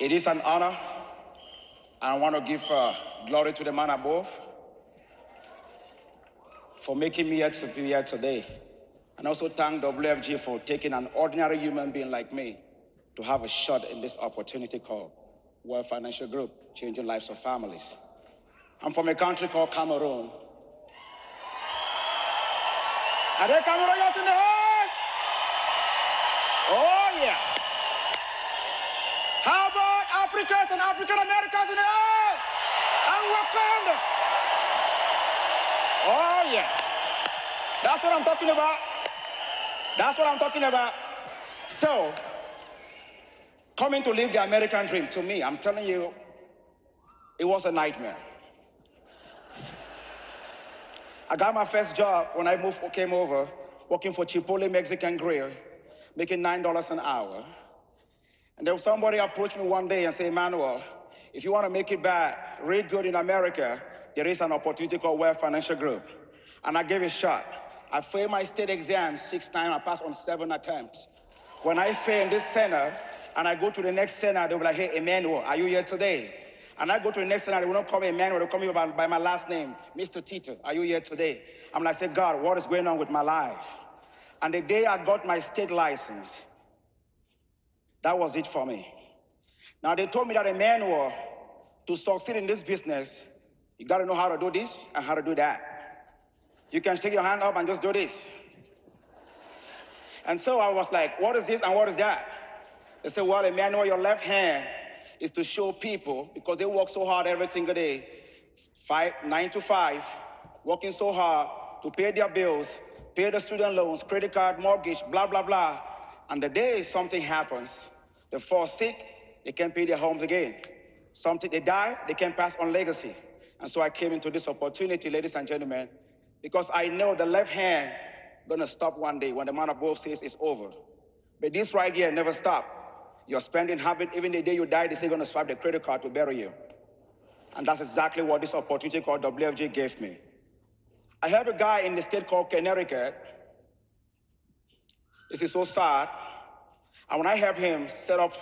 It is an honor. I want to give glory to the man above for making me to be here today. And also thank WFG for taking an ordinary human being like me to have a shot in this opportunity called World Financial Group, changing lives of families. I'm from a country called Cameroon. Are there Cameroonians in the house? Oh, yes. How about Africans and African Americans in the house? And Wakanda. Oh, yes. That's what I'm talking about. That's what I'm talking about. So, coming to live the American dream, to me, I'm telling you, it was a nightmare. I got my first job when I came over, working for Chipotle Mexican Grill, making $9 an hour. And then somebody approached me one day and said, Emmanuel, if you want to make it back, real good in America, there is an opportunity called World Financial Group. And I gave it a shot. I failed my state exam 6 times. I passed on 7 attempts. When I fail in this center, and I go to the next center, they'll be like, hey, Emmanuel, are you here today? And I go to the next center, they will not call me Emmanuel, they'll call me by my last name, Mr. Tita, are you here today? I'm like, say, God, what is going on with my life? And the day I got my state license, that was it for me. Now, they told me that, Emmanuel, to succeed in this business, you got to know how to do this and how to do that. You can stick your hand up and just do this. And so I was like, what is this and what is that? They said, well, Emmanuel, your left hand is to show people, because they work so hard every single day, 9 to 5, working so hard to pay their bills, pay the student loans, credit card, mortgage, blah, blah, blah. And the day something happens, they fall sick, they can't pay their homes again. They die, they can't pass on legacy. And so I came into this opportunity, ladies and gentlemen, because I know the left hand gonna stop one day when the man above says it's over. But this right here never stops. Your spending habit, even the day you die, they're going to swipe the credit card to bury you. And that's exactly what this opportunity called WFG gave me. I had a guy in the state called Connecticut. This is so sad. And when I helped him set up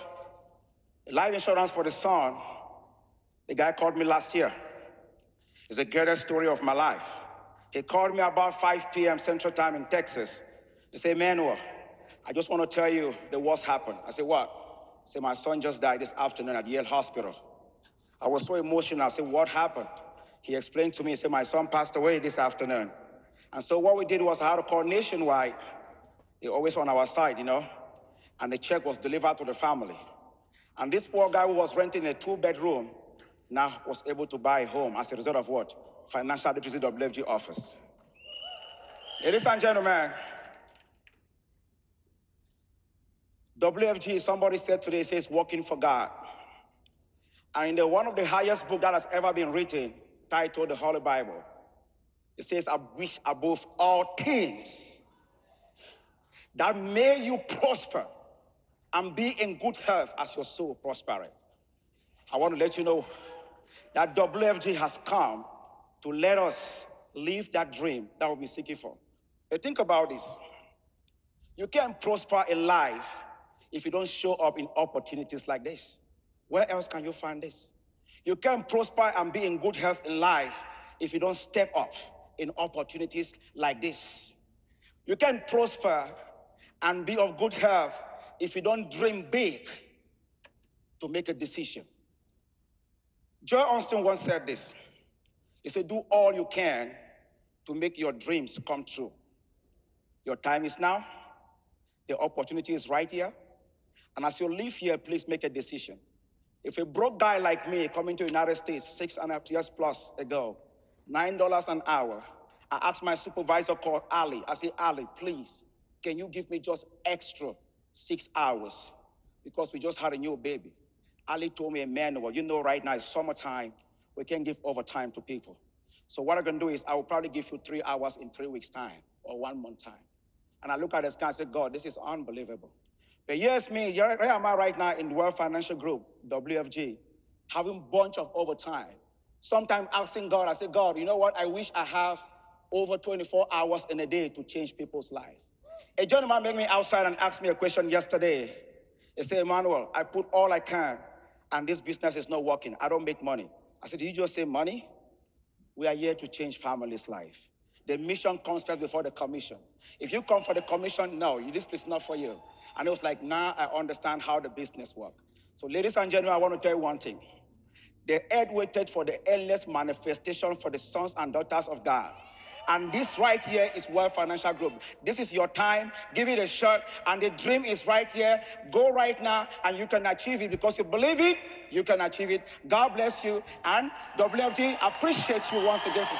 life insurance for the son, the guy called me last year. It's the greatest story of my life. He called me about 5 p.m. Central Time in Texas. He said, Emmanuel, I just want to tell you the worst happened. I said, what? Say, my son just died this afternoon at Yale Hospital. I was so emotional. I said, what happened? He explained to me, he said, my son passed away this afternoon. And so what we did was I had to call Nationwide. They're always on our side, you know. And the check was delivered to the family. And this poor guy who was renting a 2-bedroom now was able to buy a home as a result of what? Financial Literacy WFG office. Ladies and gentlemen, WFG, somebody said today, says working for God. And in one of the highest books that has ever been written, titled The Holy Bible, it says, I wish above all things that may you prosper and be in good health as your soul prospereth. I want to let you know that WFG has come to let us live that dream that we've been seeking for. But think about this. You can't prosper in life if you don't show up in opportunities like this. Where else can you find this? You can't prosper and be in good health in life if you don't step up in opportunities like this. You can't prosper and be of good health if you don't dream big to make a decision. Joy Armstrong once said this. He said, do all you can to make your dreams come true. Your time is now. The opportunity is right here. And as you live here, please make a decision. If a broke guy like me coming to the United States 6.5 years plus ago, $9 an hour, I asked my supervisor called Ali. I said, Ali, please, can you give me just extra 6 hours? Because we just had a new baby. Ali told me, Emmanuel, you know right now it's summertime. We can't give overtime to people. So what I'm going to do is I will probably give you 3 hours in 3 weeks' time or 1 month time. And I look at this guy and say, God, this is unbelievable. But here's me, here am I right now in the World Financial Group, WFG, having a bunch of overtime. Sometimes asking God, I say, God, you know what? I wish I have over 24 hours in a day to change people's lives. A gentleman made me outside and asked me a question yesterday. He said, Emmanuel, I put all I can. and this business is not working. I don't make money. I said, did you just say money? We are here to change families' life. The mission comes first before the commission. If you come for the commission, no, this place is not for you. And it was like, now I understand how the business works. So ladies and gentlemen, I want to tell you one thing. The head waited for the endless manifestation for the sons and daughters of God. And this right here is World Financial Group. This is your time. Give it a shot. And the dream is right here. Go right now, and you can achieve it because you believe it. You can achieve it. God bless you. And WFG appreciates you once again.